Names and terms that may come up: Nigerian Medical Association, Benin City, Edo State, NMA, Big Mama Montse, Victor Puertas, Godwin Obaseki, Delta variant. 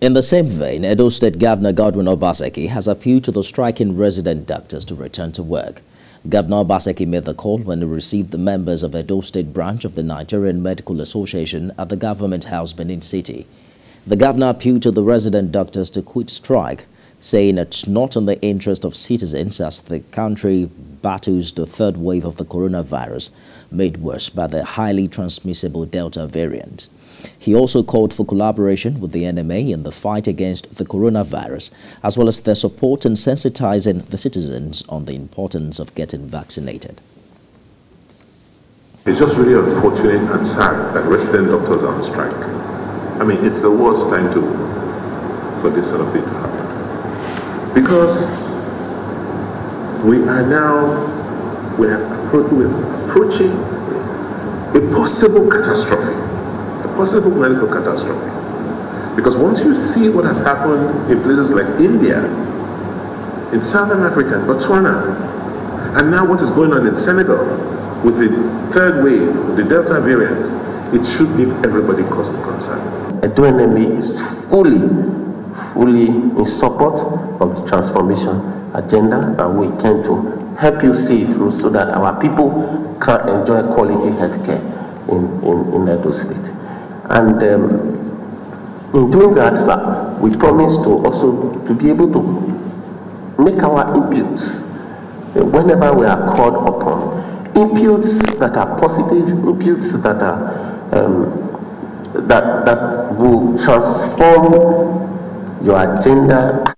In the same vein, Edo State Governor Godwin Obaseki has appealed to the striking resident doctors to return to work. Governor Obaseki made the call when he received the members of Edo State branch of the Nigerian Medical Association at the government house, Benin City. The governor appealed to the resident doctors to quit strike, saying it's not in the interest of citizens as the country battles the third wave of the coronavirus, made worse by the highly transmissible Delta variant. He also called for collaboration with the NMA in the fight against the coronavirus, as well as their support in sensitizing the citizens on the importance of getting vaccinated. It's just really unfortunate and sad that resident doctors are on strike. I mean, it's the worst time for this sort of thing to happen. Because we're approaching a possible catastrophe. Possible medical catastrophe, because once you see what has happened in places like India, in Southern Africa, Botswana, and now what is going on in Senegal with the third wave, the Delta variant, it should give everybody cause for concern. Edo NMA is fully in support of the transformation agenda that we came to help you see it through, so that our people can enjoy quality healthcare in Edo State. And in doing that, sir, we promise to also to be able to make our imputes whenever we are called upon. Imputes that are positive, imputes that are that will transform your agenda.